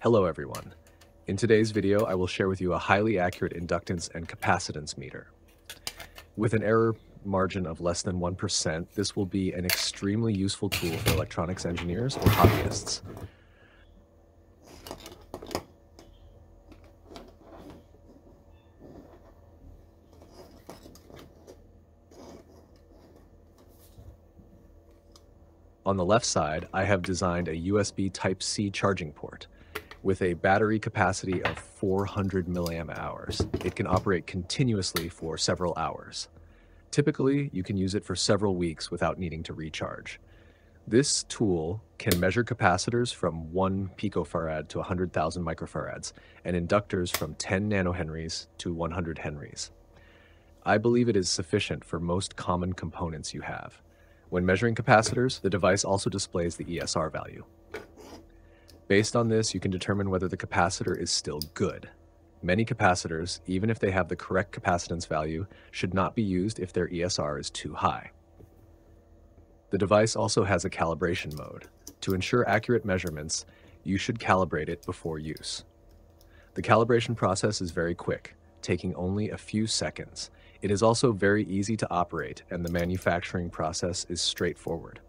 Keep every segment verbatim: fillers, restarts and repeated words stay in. Hello everyone. In today's video, I will share with you a highly accurate inductance and capacitance meter. With an error margin of less than one percent, this will be an extremely useful tool for electronics engineers or hobbyists. On the left side, I have designed a U S B Type C charging port. With a battery capacity of four hundred milliamp hours, it can operate continuously for several hours. Typically, you can use it for several weeks without needing to recharge. This tool can measure capacitors from one picofarad to one hundred thousand microfarads, and inductors from ten nanohenries to one hundred henries. I believe it is sufficient for most common components you have. When measuring capacitors, the device also displays the E S R value. Based on this, you can determine whether the capacitor is still good. Many capacitors, even if they have the correct capacitance value, should not be used if their E S R is too high. The device also has a calibration mode. To ensure accurate measurements, you should calibrate it before use. The calibration process is very quick, taking only a few seconds. It is also very easy to operate, and the manufacturing process is straightforward.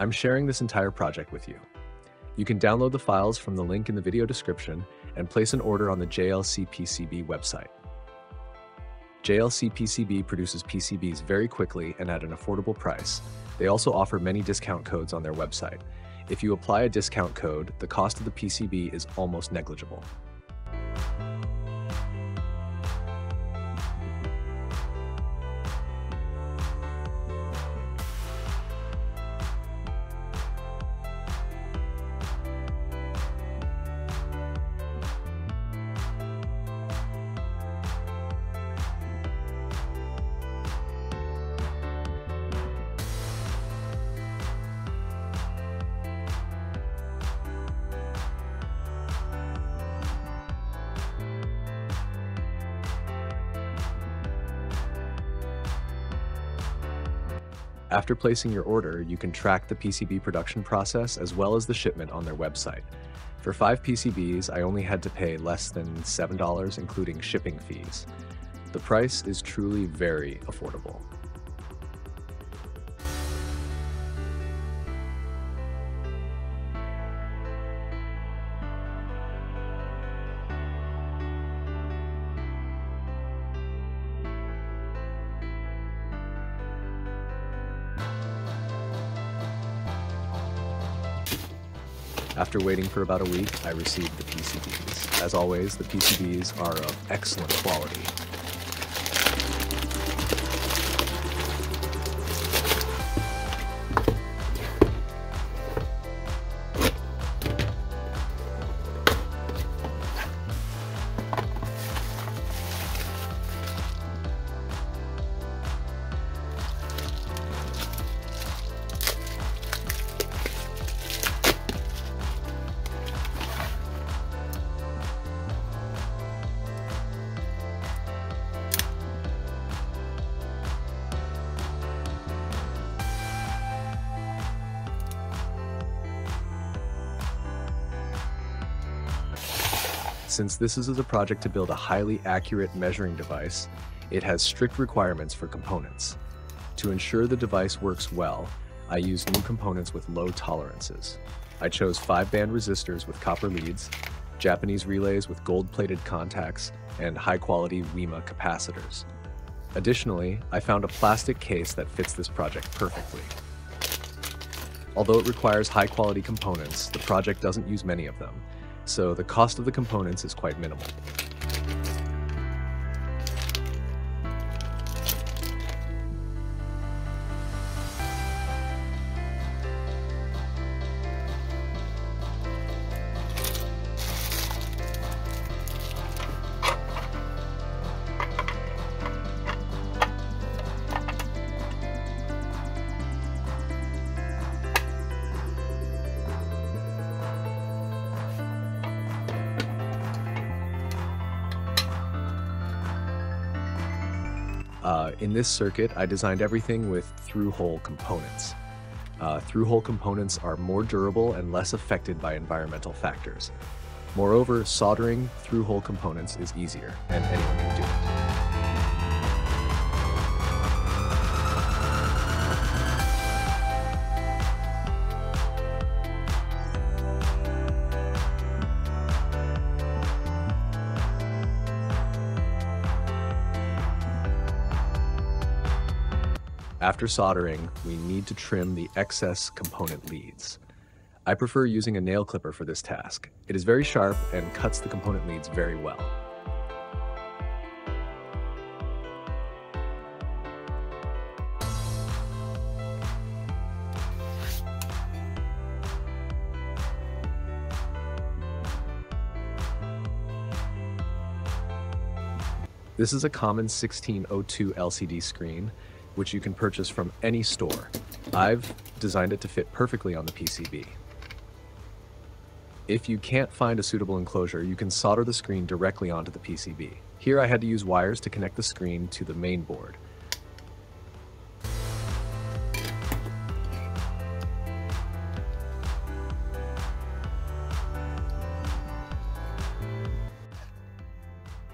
I'm sharing this entire project with you. You can download the files from the link in the video description and place an order on the J L C P C B website. J L C P C B produces P C Bs very quickly and at an affordable price. They also offer many discount codes on their website. If you apply a discount code, the cost of the P C B is almost negligible. After placing your order, you can track the P C B production process as well as the shipment on their website. For five P C Bs, I only had to pay less than seven dollars, including shipping fees. The price is truly very affordable. After waiting for about a week, I received the P C Bs. As always, the P C Bs are of excellent quality. Since this is a project to build a highly accurate measuring device, it has strict requirements for components. To ensure the device works well, I used new components with low tolerances. I chose five band resistors with copper leads, Japanese relays with gold-plated contacts, and high-quality Wima capacitors. Additionally, I found a plastic case that fits this project perfectly. Although it requires high-quality components, the project doesn't use many of them, so the cost of the components is quite minimal. Uh, in this circuit, I designed everything with through-hole components. Uh, through-hole components are more durable and less affected by environmental factors. Moreover, soldering through-hole components is easier, and anyone can do it. After soldering, we need to trim the excess component leads. I prefer using a nail clipper for this task. It is very sharp and cuts the component leads very well. This is a common sixteen oh two L C D screen, which you can purchase from any store. I've designed it to fit perfectly on the P C B. If you can't find a suitable enclosure, you can solder the screen directly onto the P C B. Here I had to use wires to connect the screen to the main board.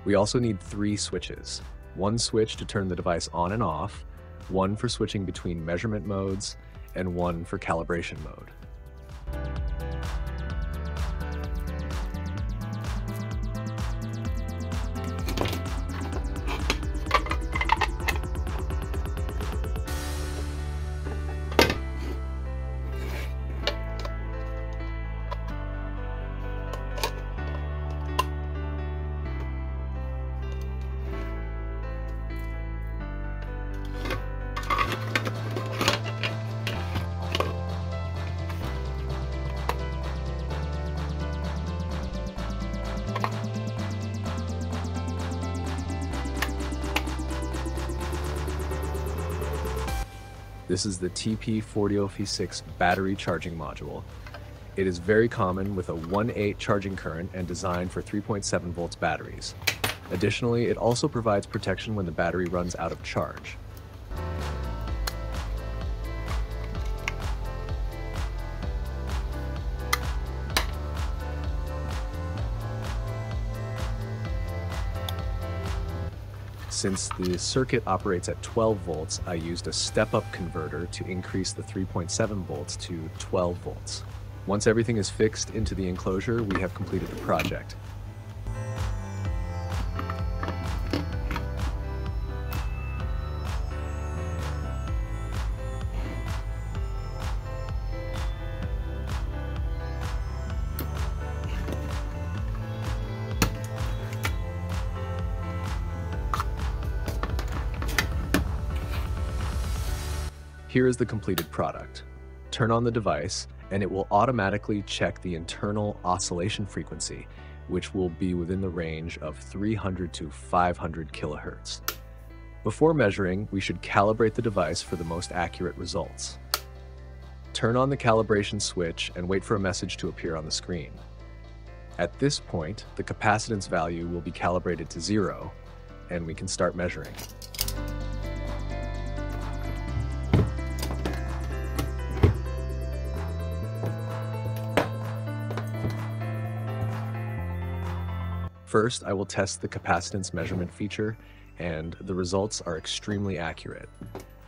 We also need three switches. One switch to turn the device on and off, one for switching between measurement modes, and one for calibration mode. This is the T P four oh five six battery charging module. It is very common with a one eighth charging current and designed for three point seven volts batteries. Additionally, it also provides protection when the battery runs out of charge. Since the circuit operates at twelve volts, I used a step-up converter to increase the three point seven volts to twelve volts. Once everything is fixed into the enclosure, we have completed the project. Here is the completed product. Turn on the device and it will automatically check the internal oscillation frequency, which will be within the range of three hundred to five hundred kilohertz. Before measuring, we should calibrate the device for the most accurate results. Turn on the calibration switch and wait for a message to appear on the screen. At this point, the capacitance value will be calibrated to zero and we can start measuring. First, I will test the capacitance measurement feature, and the results are extremely accurate.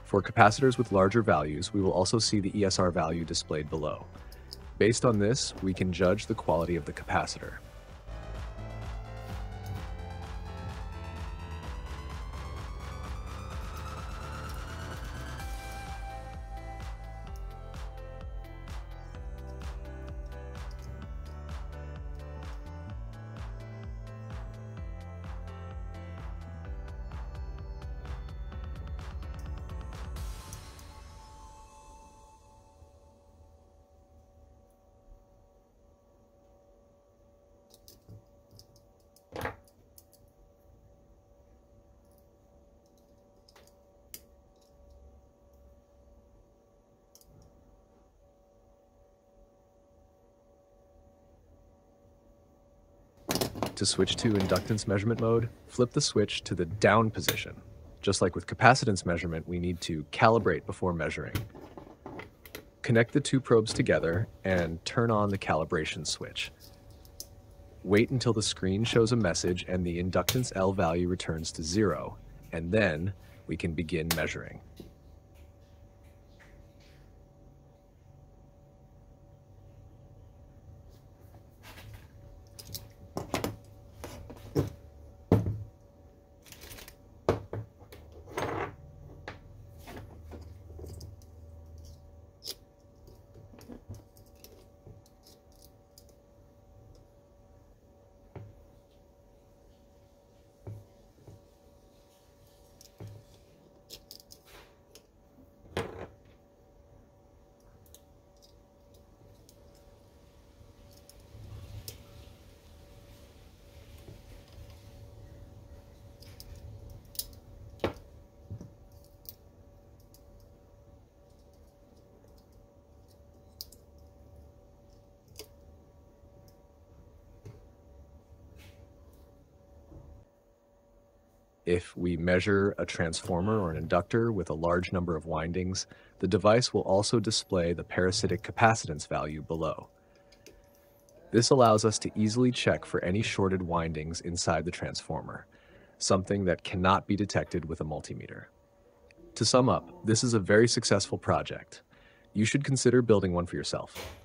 For capacitors with larger values, we will also see the E S R value displayed below. Based on this, we can judge the quality of the capacitor. To switch to inductance measurement mode, flip the switch to the down position. Just like with capacitance measurement, we need to calibrate before measuring. Connect the two probes together and turn on the calibration switch. Wait until the screen shows a message and the inductance L value returns to zero, and then we can begin measuring. If we measure a transformer or an inductor with a large number of windings, the device will also display the parasitic capacitance value below. This allows us to easily check for any shorted windings inside the transformer, something that cannot be detected with a multimeter. To sum up, this is a very successful project. You should consider building one for yourself.